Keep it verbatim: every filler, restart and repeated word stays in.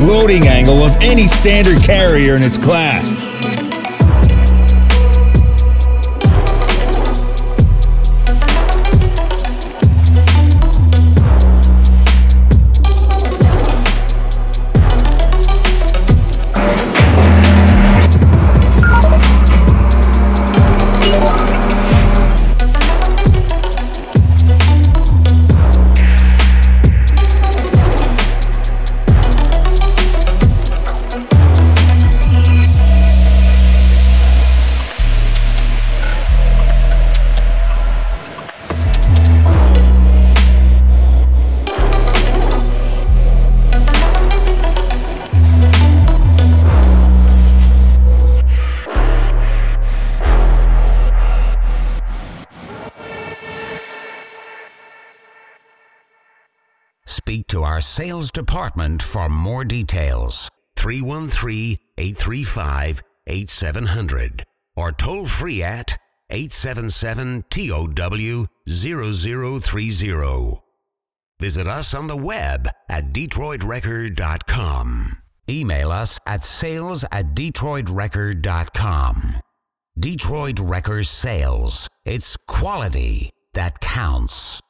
highest loading angle of any standard carrier in its class. Speak to our sales department for more details. three one three, eight three five, eight seven zero zero or toll free at eight seven seven T O W zero zero three zero. Visit us on the web at Detroit Record dot com. Email us at sales at Detroit Record dot com. Detroit Record Sales. It's quality that counts.